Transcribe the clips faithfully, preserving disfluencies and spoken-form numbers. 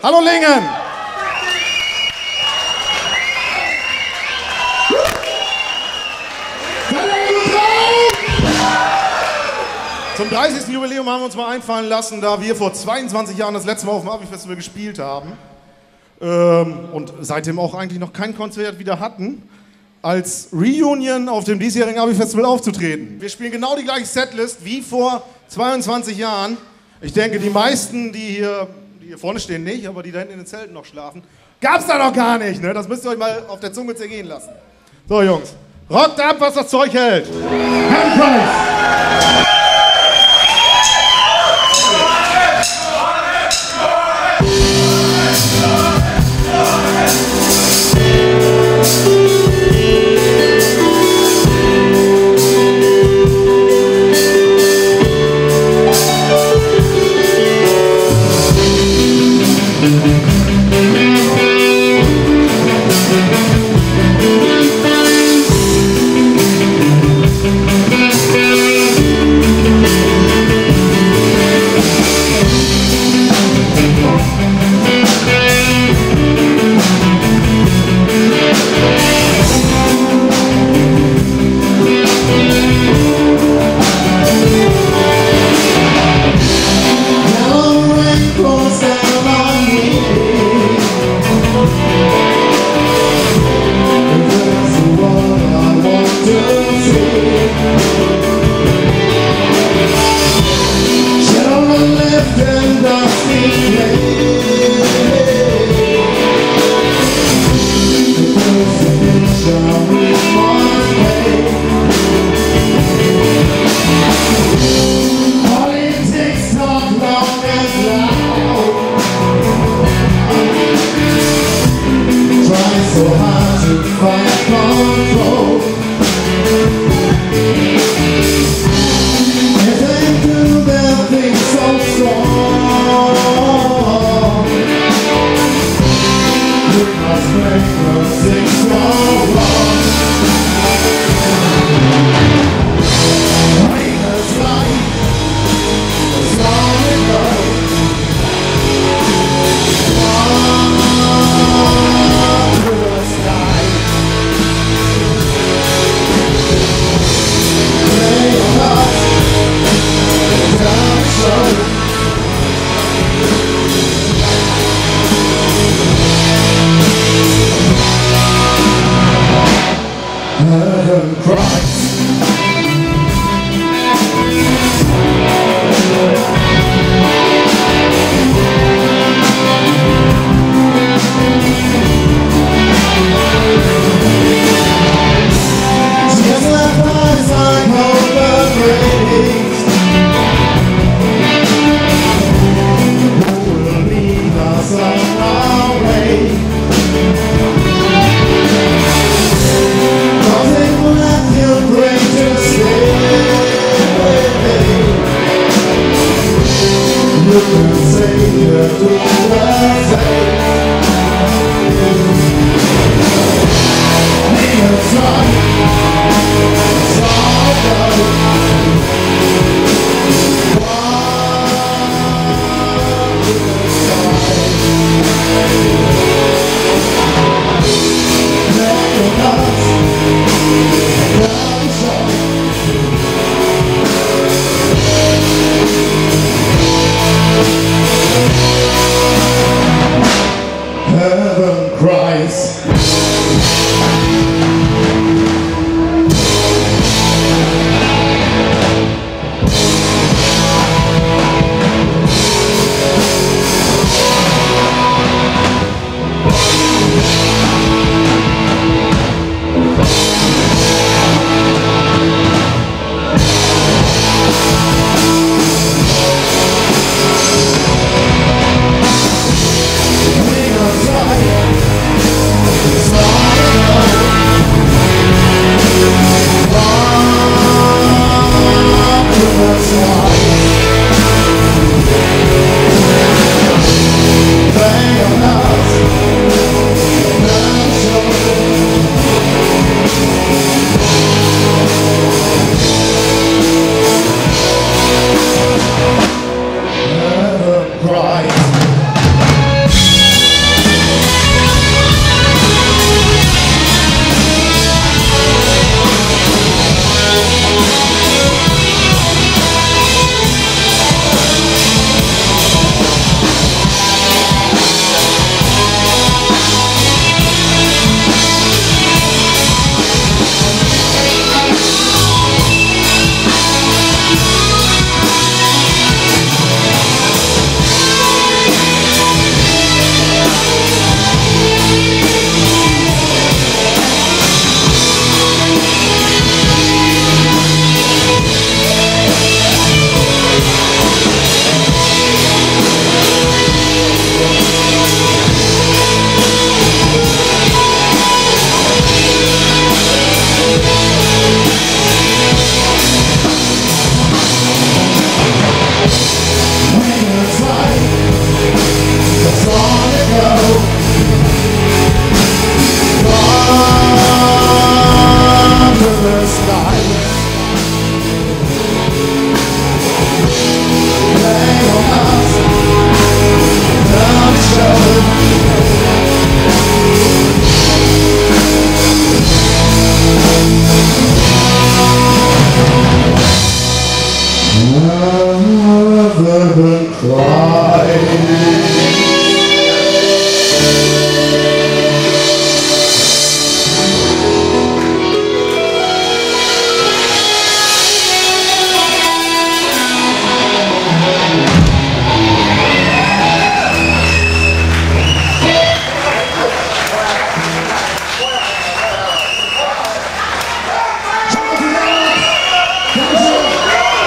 Hallo Lingen! Zum dreißigsten Jubiläum haben wir uns mal einfallen lassen, da wir vor zweiundzwanzig Jahren das letzte Mal auf dem Abi-Festival gespielt haben ähm, und seitdem auch eigentlich noch kein Konzert wieder hatten, als Reunion auf dem diesjährigen Abi-Festival aufzutreten. Wir spielen genau die gleiche Setlist wie vor zweiundzwanzig Jahren. Ich denke, die meisten, die hier, die hier vorne stehen nicht, aber die da hinten in den Zelten noch schlafen, gab's da noch gar nicht, ne? Das müsst ihr euch mal auf der Zunge zergehen lassen. So Jungs, rockt ab, was das Zeug hält! Handprise! Heaven cries.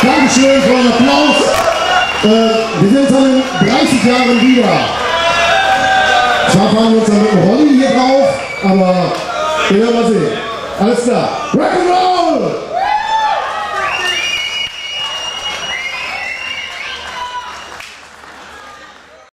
Dankeschön für einen Applaus. Äh, wir sehen uns alle in dreißig Jahren wieder. Zwar fahren wir uns dann mit dem Rolli hier drauf, aber wir werden mal sehen. Alles klar. Rock'n'Roll!